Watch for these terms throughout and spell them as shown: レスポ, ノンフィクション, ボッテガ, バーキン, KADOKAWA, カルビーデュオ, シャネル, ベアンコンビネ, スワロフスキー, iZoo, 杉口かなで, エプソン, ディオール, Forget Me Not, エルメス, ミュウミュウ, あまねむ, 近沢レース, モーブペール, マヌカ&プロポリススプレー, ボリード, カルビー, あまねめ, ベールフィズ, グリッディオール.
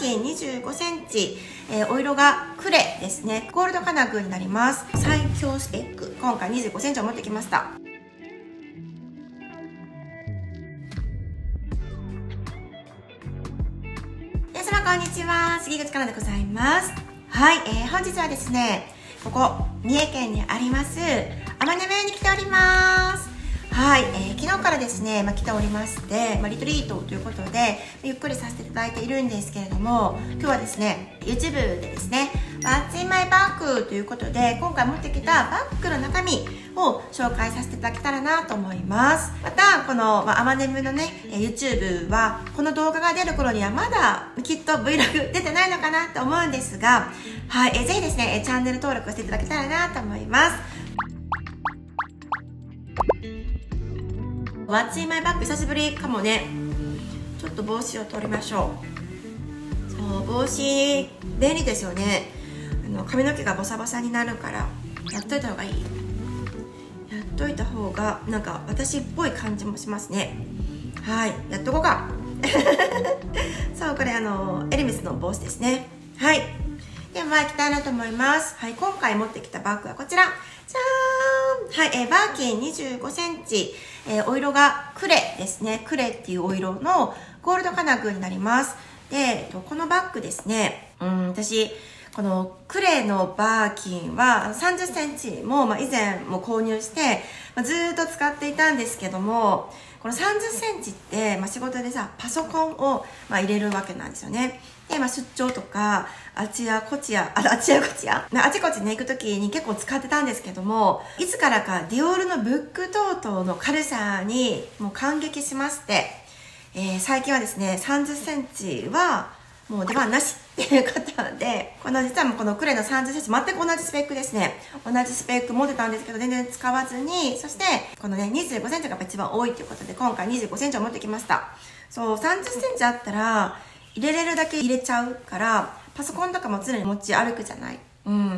径25センチ、お色がクレですね、ゴールドカナグになります。最強スペック、今回25センチを持ってきました。皆様こんにちは、杉口かなでございます。はい、本日はですね、ここ三重県にありますあまねめに来ております。はい、昨日からですね、来ておりまして、リトリートということでゆっくりさせていただいているんですけれども、今日はですね YouTube でですね「What's in my bag」ということで今回持ってきたバッグの中身を紹介させていただけたらなと思います。またこのあまねむのね YouTube はこの動画が出る頃にはまだきっと Vlog 出てないのかなと思うんですが、はい、ぜひですねチャンネル登録していただけたらなと思います。What's in my bag、 久しぶりかもね。ちょっと帽子を取りましょう。そう、帽子便利ですよね。髪の毛がボサボサになるからやっといた方がいい、やっといた方がなんか私っぽい感じもしますね。はい、やっとこうかそう、これエルメスの帽子ですね。はい、では行きたいなと思います。はい、今回持ってきたバッグはこちら、じゃーん。はい、バーキン25センチ、お色がクレですね、クレっていうお色のゴールドカナグになります。で、このバッグですね、私このクレのバーキンは30センチも、以前も購入して、ずーっと使っていたんですけども、この30センチって、仕事でさパソコンを、入れるわけなんですよね。で、出張とかあちこちね行く時に結構使ってたんですけども、いつからかディオールのブック等々の軽さにもう感激しまして、最近はですね30センチはもう出番なしっていう方で、実はもうこのクレの30センチ全く同じスペックですね、同じスペック持ってたんですけど全然使わずに、そしてこのね25センチが一番多いということで今回25センチを持ってきました。そう、30センチあったら入れれるだけ入れちゃうから、パソコンとかも常に持ち歩くじゃない、っ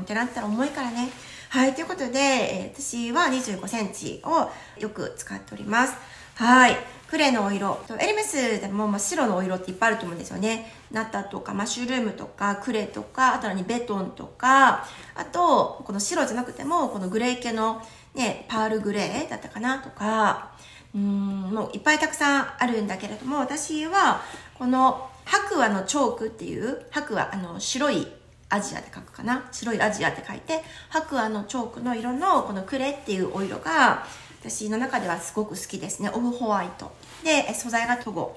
てなったら重いからね。はい、ということで、私は25センチをよく使っております。はい、クレのお色、エルメスでも白のお色っていっぱいあると思うんですよね。ナタとかマッシュルームとかクレとか、あとはベトンとか、あとこの白じゃなくてもこのグレー系のね、パールグレーだったかなとか、もういっぱいたくさんあるんだけれども、私はこの白亜のチョークっていう、白亜白いアジアって書くかな、白いアジアって書いて白亜のチョークの色のこのクレっていうお色が私の中ではすごく好きですね。オフホワイトで素材がトゴ、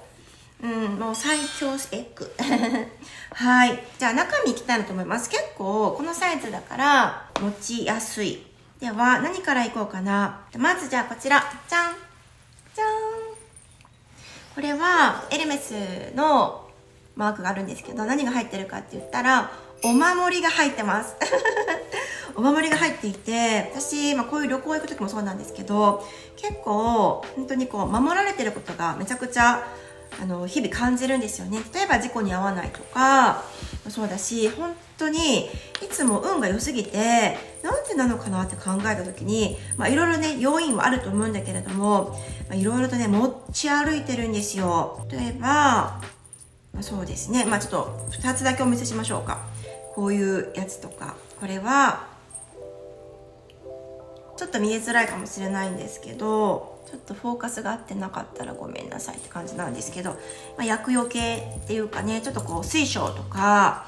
もう最強スペックはい、じゃあ中身いきたいなと思います。結構このサイズだから持ちやすい。では何からいこうかな。まずじゃあこちら、じゃんじゃん、これはエルメスのマークがあるんですけど、何が入ってるかって言ったらお守りが入ってますお守りが入っていて、私、こういう旅行行く時もそうなんですけど、結構本当にこう守られてることがめちゃくちゃ日々感じるんですよね。例えば事故に遭わないとかそうだし、本当にいつも運が良すぎてなんでなのかなって考えた時に、いろいろね要因はあると思うんだけれども、いろいろとね持ち歩いてるんですよ。例えばそうですね、ちょっと2つだけお見せしましょうか。こういうやつとか、これはちょっと見えづらいかもしれないんですけど、ちょっとフォーカスが合ってなかったらごめんなさいって感じなんですけど、薬用系っていうかね、ちょっとこう水晶とか、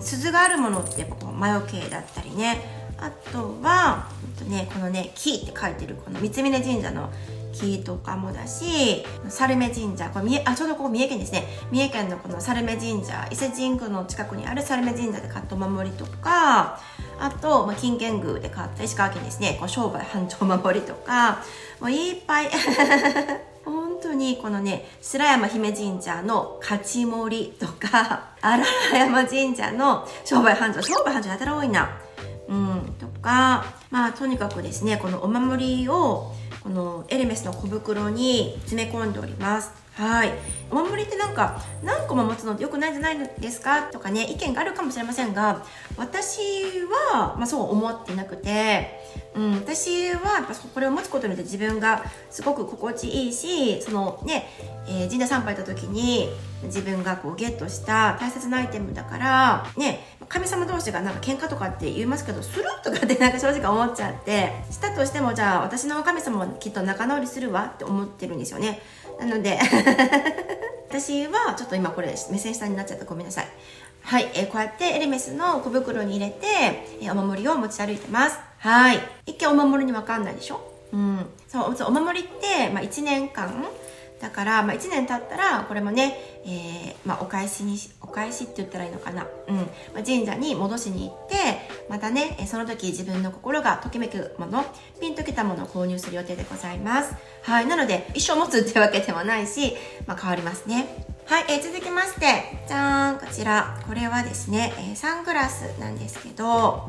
鈴があるものってやっぱこう魔除けだったりね、あとはこのね「木」って書いてるこの三峯神社の木とかもだし、猿目神社、これちょうどここ三重県ですね。三重県のこの猿目神社、伊勢神宮の近くにある猿目神社で買ったお守りとか、あと、金剣宮で買った石川県ですね、こう商売繁盛守りとか、もういっぱい本当にこのね、白山姫神社の勝ち守りとか、荒山神社の商売繁盛やたら多いな、とか、とにかくですね、このお守りをこのエルメスの小袋に詰め込んでおります。はい、お守りってなんか何個も持つのってよくないんじゃないですかとかね、意見があるかもしれませんが、私は、そう思ってなくて、私はやっぱこれを持つことによって自分がすごく心地いいし、神社参拝行った時に自分がこうゲットした大切なアイテムだからね、神様同士がなんか喧嘩とかって言いますけど、するとかってなんか正直思っちゃって、したとしてもじゃあ私の神様もきっと仲直りするわって思ってるんですよね。なので私はちょっと今これ目線下になっちゃったごめんなさい。はい、こうやってエルメスの小袋に入れて、お守りを持ち歩いてます。はい。一見お守りにわかんないでしょ？うん。そう、お守りって、まあ、1年間だから、まあ、1年経ったら、これもね、まあ、お返しって言ったらいいのかな。うん。まあ、神社に戻しに行って、またね、その時自分の心がときめくもの、ピンときたものを購入する予定でございます。はい。なので、一生持つってわけではないし、まあ、変わりますね。はい。続きまして、じゃーん。こちら。これはですね、サングラスなんですけど、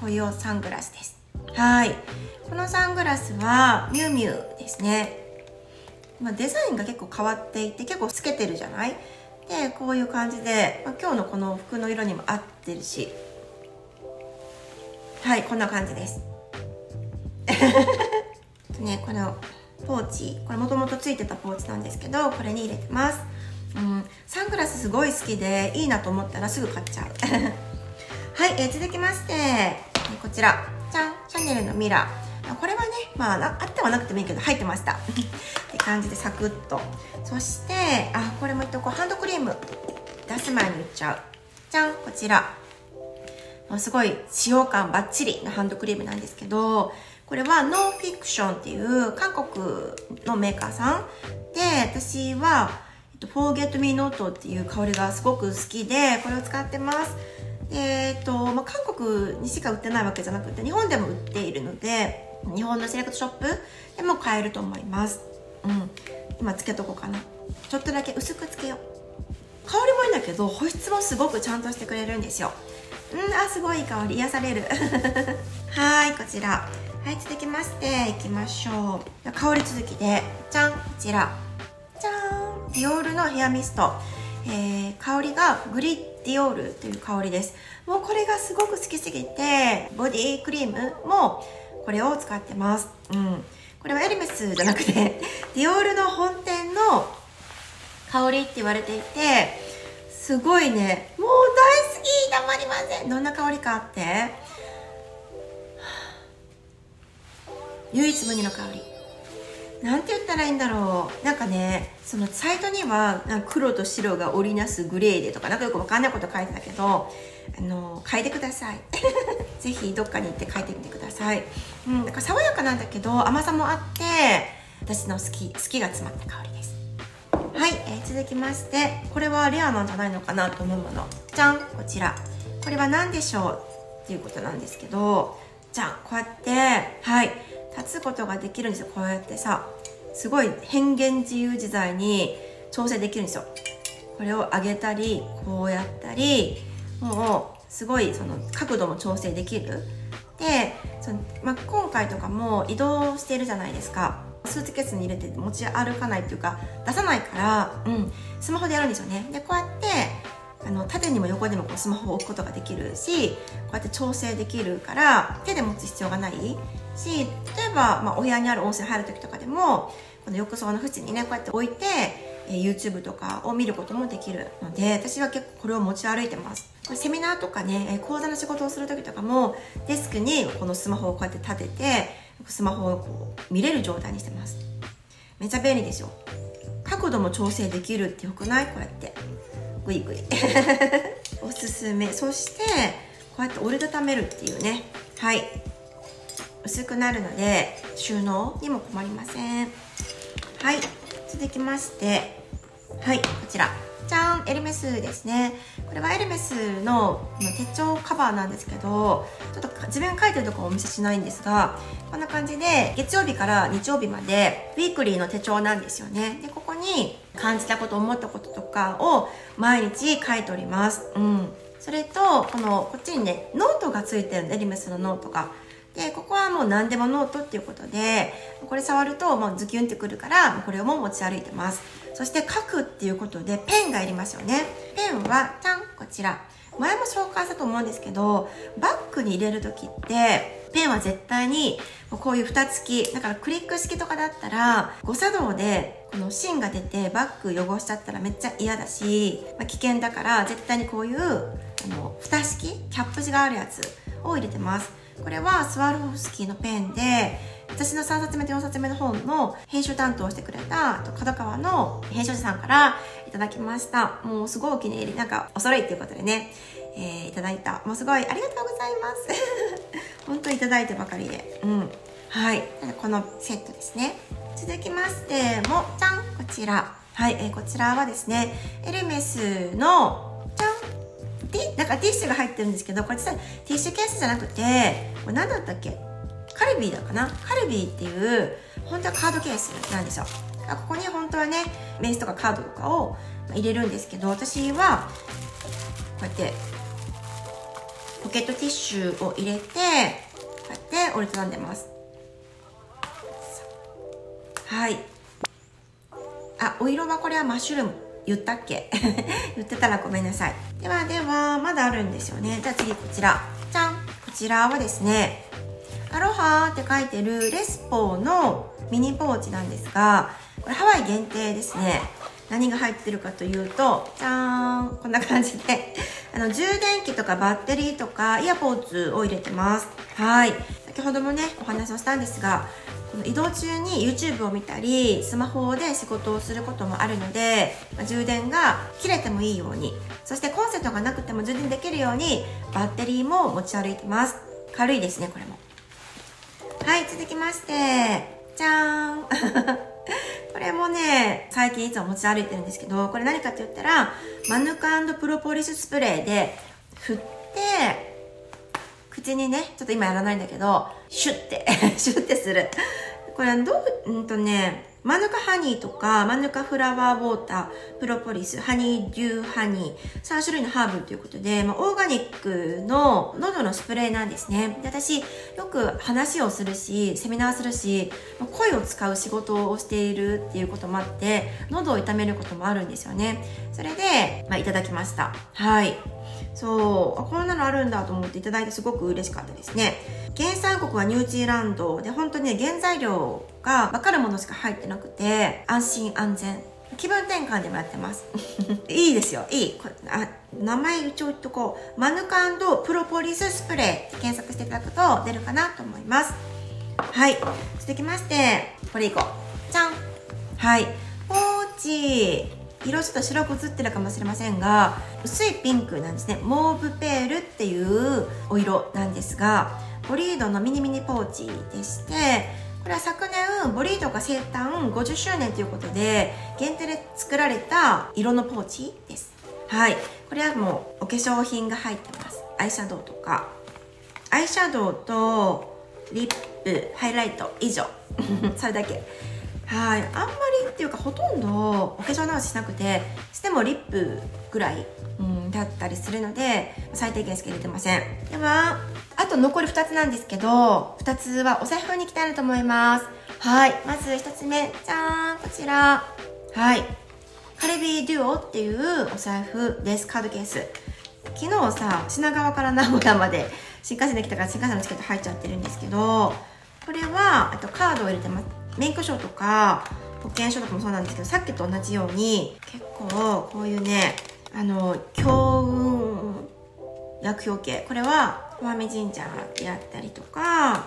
こういうサングラスです。はい。このサングラスはミュウミュウですね。まあ、デザインが結構変わっていて、結構透けてるじゃない？で、こういう感じで、まあ、今日のこの服の色にも合ってるし、はい、こんな感じです。ね、このポーチ、これもともとついてたポーチなんですけど、これに入れてます。うん、サングラスすごい好きで、いいなと思ったらすぐ買っちゃう。はい、続きまして、こちら、じゃん、シャネルのミラー。これはね、まあ、あってはなくてもいいけど入ってましたって感じでサクッと。そして、あ、これもいっとこう。ハンドクリーム出す前に言っちゃう。じゃん、こちらもうすごい使用感バッチリのハンドクリームなんですけど、これはノンフィクションっていう韓国のメーカーさんで、私は「Forget Me Not」っていう香りがすごく好きで、これを使ってます。まあ、韓国にしか売ってないわけじゃなくて、日本でも売っているので、日本のセレクトショップでも買えると思います。うん。今つけとこうかな。ちょっとだけ薄くつけよう。香りもいいんだけど、保湿もすごくちゃんとしてくれるんですよ。うん、あ、すごい香り。癒される。はい、こちら。はい、続きまして、いきましょう。香り続きで、じゃん、こちら。じゃーん。ディオールのヘアミスト。香りがグリッディオールという香りです。もうこれがすごく好きすぎて、ボディクリームも、これを使ってます。うん。これはエルメスじゃなくて、ディオールの本店の香りって言われていて、すごいね、もう大好き、たまりません。どんな香りかあって、唯一無二の香り。なんて言ったらいいんだろう。なんかね、そのサイトには黒と白が織りなすグレーでとか、なんかよくわかんないこと書いてたけど、嗅いでください。ぜひどっかに行って嗅いでみてください。うん、なんか爽やかなんだけど甘さもあって、私の好きが詰まった香りです。はい、続きまして、これはレアなんじゃないのかなと思うもの。じゃん、こちら。これは何でしょうっていうことなんですけど、じゃん、こうやってはい立つことができるんですよ。こうやってさ、すごい変幻自由自在に調整できるんですよ。これを上げたり、こうやったり、もうすごいその角度も調整できる。で、その、まあ、今回とかも移動してるじゃないですか。スーツケースに入れて持ち歩かないっていうか出さないから、うん、スマホでやるんですよね。で、こうやって縦にも横にもこうスマホを置くことができるし、こうやって調整できるから手で持つ必要がないし、例えば、まあ、お部屋にある温泉入る時とかでも、この浴槽の縁にね、こうやって置いて、YouTube とかを見ることもできるので、私は結構これを持ち歩いてます。セミナーとかね、講座の仕事をする時とかも、デスクにこのスマホをこうやって立てて、スマホをこう見れる状態にしてます。めちゃ便利ですよ。角度も調整できるってよくない？こうやってグイグイおすすめ。そしてこうやって折りたためるっていうね、はい、薄くなるので収納にも困りません。はい、続きまして、はい、こちら。じゃん、エルメスですね。これはエルメスの手帳カバーなんですけど、ちょっと自分が書いてるところお見せしないんですが、こんな感じで月曜日から日曜日までウィークリーの手帳なんですよね。で、ここに感じたこと、思ったこととかを毎日書いております。うん、それとこっちにね、ノートがついてるんで、エルメスのノートが。で、ここはもう何でもノートっていうことで、これ触るともうズキュンってくるから、これをも持ち歩いてます。そして書くっていうことでペンがいりますよね。ペンは、じゃん、こちら。前も紹介したと思うんですけど、バッグに入れる時ってペンは絶対にこういう蓋付きだから、クリック式とかだったら誤作動でこの芯が出てバッグ汚しちゃったらめっちゃ嫌だし、まあ、危険だから絶対にこういう蓋式キャップがあるやつを入れてます。これはスワロフスキーのペンで、私の3冊目と4冊目の本の編集担当をしてくれた角川の編集者さんからいただきました。もうすごいお気に入り、なんかお揃いっていうことでね、いただいた、もうすごいありがとうございます本当にいただいてばかりで、はい、このセットですね。続きましてもじゃん、こちら、はい、こちらはですね、エルメスのじゃん、なんかティッシュが入ってるんですけど、これ実はティッシュケースじゃなくて、これ何だったっけ、カルビーだかな、カルビーっていう本当はカードケースなんですよ。ここに本当はね、名刺とかカードとかを入れるんですけど、私はこうやってポケットティッシュを入れて、こうやって折りたたんでます。はい、あ、お色はこれはマッシュルーム言ったっけ言ってたらごめんなさい。ではまだあるんですよね。じゃあ次、こちらじゃん、こちらはですね、アロハって書いてるレスポのミニポーチなんですが、これハワイ限定ですね。何が入ってるかというと、じゃーん、こんな感じで充電器とかバッテリーとかイヤポーツを入れてます。はい、先ほどもねお話をしたんですが、移動中に YouTube を見たりスマホで仕事をすることもあるので、充電が切れてもいいように、そしてコンセントがなくても充電できるようにバッテリーも持ち歩いてます。軽いですね、これも。はい、続きましてじゃーんこれもね最近いつも持ち歩いてるんですけど、これ何かって言ったらマヌカ&プロポリススプレーで振って、口にね、ちょっと今やらないんだけど、シュッてシュッてする。これマヌカハニーとかマヌカフラワーウォーター、プロポリス、ハニーデューハニー、3種類のハーブということで、オーガニックの喉のスプレーなんですね。で、私よく話をするしセミナーするし、声を使う仕事をしているっていうこともあって、喉を痛めることもあるんですよね。それで、いただきました。はい、そう、こんなのあるんだと思っていただいてすごく嬉しかったですね。原産国はニュージーランドで、本当にね原材料が分かるものしか入ってなくて、安心安全、気分転換でもやってますいいですよ、いい、あ、名前一応言っとこう、マヌカ&プロポリススプレーって検索していただくと出るかなと思います。はい、続きましてこれいこう、じゃん、はい、ポーチ、色ちょっと白く映ってるかもしれませんが、薄いピンクなんですね。モーブペールっていうお色なんですが、ボリードのミニミニポーチでして、これは昨年ボリードが生誕50周年ということで限定で作られた色のポーチです。はい、これはもうお化粧品が入ってます。アイシャドウとか、アイシャドウとリップ、ハイライト、以上それだけ。はい、あんまりっていうかほとんどお化粧直ししなくて、してもリップぐらい、だったりするので最低限しか入れてません。ではあと残り2つなんですけど、2つはお財布に行きたいなと思います。はい、まず1つ目、じゃーん、こちら、はい、カルビーデュオっていうお財布です。カードケース、昨日さ品川から名古屋まで新幹線で来たから、新幹線のチケット入っちゃってるんですけど、これはあとカードを入れてます。免許証とか保険証とかもそうなんですけど、さっきと同じように結構こういうね、強運薬表系、これは小雨神社であったりとか、あ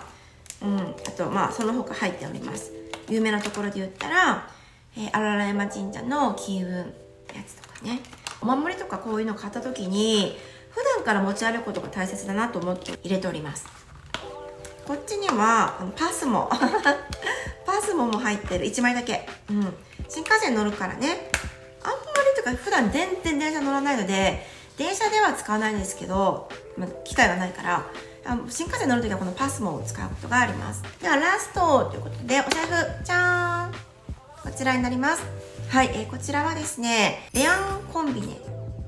とその他入っております。有名なところで言ったら、荒々山神社の金運やつとかね、お守りとかこういうの買った時に普段から持ち歩くことが大切だなと思って入れております。こっちにはパスもパスモも入ってる、1枚だけ、新幹線乗るからね、あんまりというか普段全然電車乗らないので電車では使わないんですけど、機会がないから、新幹線乗るときはこのパスモを使うことがあります。ではラストということで、お財布じゃーん、こちらになります。はい、こちらはですね、ベアンコンビネ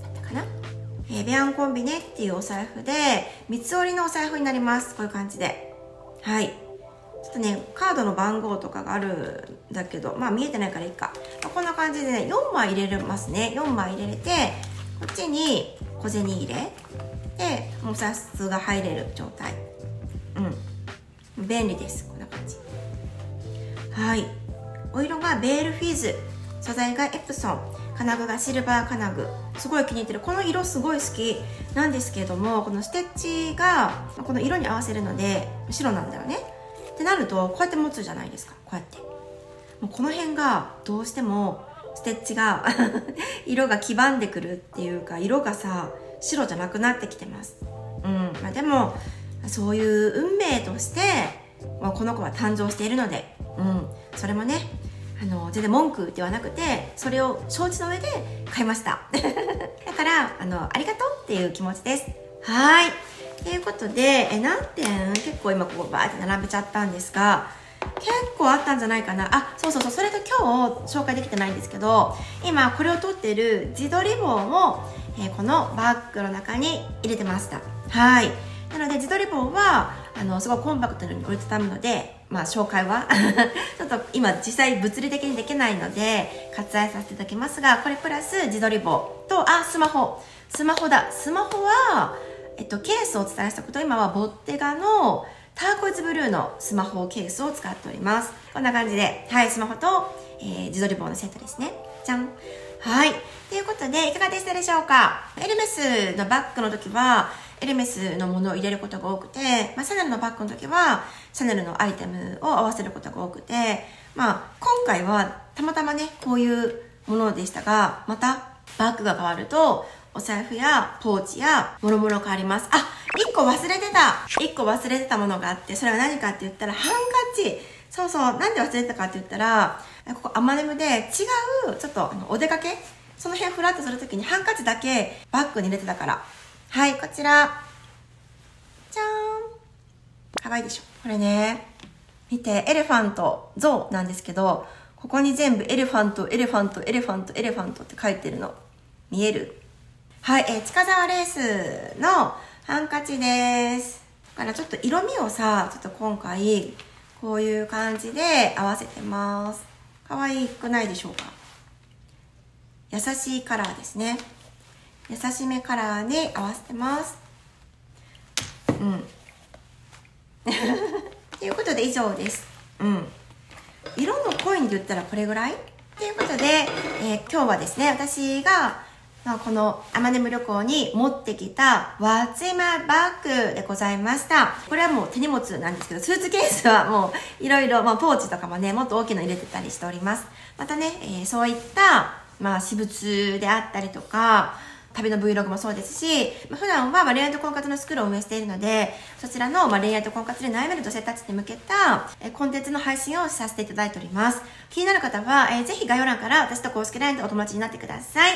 だったかな、ベアンコンビネっていうお財布で、三つ折りのお財布になります。こういう感じで、はい、ちょっとねカードの番号とかがあるんだけど、見えてないからいいか。こんな感じでね4枚入れますね。4枚入れて、こっちに小銭入れでお札が入れる状態、うん、便利です。こんな感じ。はい、お色がベールフィズ、素材がエプソン、金具がシルバー金具、すごい気に入ってる。この色すごい好きなんですけれども、このステッチがこの色に合わせるので白なんだよねってなると、こうやって持つじゃないですか。こうやってもうこの辺がどうしてもステッチが色が黄ばんでくるっていうか、色がさ白じゃなくなってきてます、まあ、でもそういう運命として、まあ、この子は誕生しているので、それもね全然文句ではなくて、それを承知の上で買いましただからありがとうっていう気持ちです。はい、ということで何点結構今ここバーって並べちゃったんですが、結構あったんじゃないかな。あ、そうそうそう、それと今日紹介できてないんですけど、今これを取ってる自撮り棒を、このバッグの中に入れてました。はい、なので自撮り棒はすごいコンパクトに折りたたむので、まあ紹介はちょっと今実際物理的にできないので割愛させていただきますが、これプラス自撮り棒と、あ、スマホは、ケースをお伝えしたこと、今はボッテガのターコイズブルーのスマホケースを使っております。こんな感じで、はい、スマホと、自撮り棒のセットですね。じゃん。はい、ということでいかがでしたでしょうか。エルメスのバッグの時はエルメスのものを入れることが多くて、まあ、シャネルのバッグの時はシャネルのアイテムを合わせることが多くて、まあ、今回はたまたまねこういうものでしたが、またバッグが変わるとお財布やポーチやもろもろ変わります。あ、1個忘れてたものがあって、それは何かって言ったらハンカチ。そうそう、なんで忘れてたかって言ったら、ここアマネムで違うちょっとお出かけ、その辺フラッとするときにハンカチだけバッグに入れてたから。はい、こちらじゃーん、かわいいでしょ。これね見て、エレファント像なんですけど、ここに全部エレファントって書いてるの見える？はい、近沢レースのハンカチです。だからちょっと色味をさ、ちょっと今回こういう感じで合わせてます。可愛くないでしょうか。優しいカラーですね。優しめカラーに合わせてます。ということで以上です。色の濃いんで言ったらこれぐらいということで、今日はですね、私がこのアマネム旅行に持ってきたWhat's in my bagでございました。これはもう手荷物なんですけど、スーツケースはもういろいろ、まあ、ポーチとかもね、もっと大きいの入れてたりしております。またね、そういった、まあ、私物であったりとか、旅の Vlog もそうですし、まあ、普段は恋愛と婚活のスクールを運営しているので、そちらの恋愛と婚活で悩める女性たちに向けたコンテンツの配信をさせていただいております。気になる方は、ぜひ概要欄から私と公式 LINE でお友達になってください。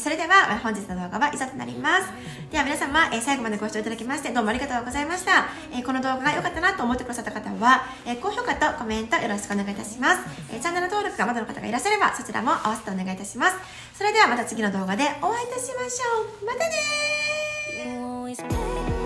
それでは本日の動画は以上となります。では皆様、最後までご視聴いただきましてどうもありがとうございました。この動画が良かったなと思ってくださった方は、高評価とコメントよろしくお願いいたします。チャンネル登録がまだの方がいらっしゃれば、そちらも合わせてお願いいたします。それではまた次の動画でお会いいたしましょう。またねー。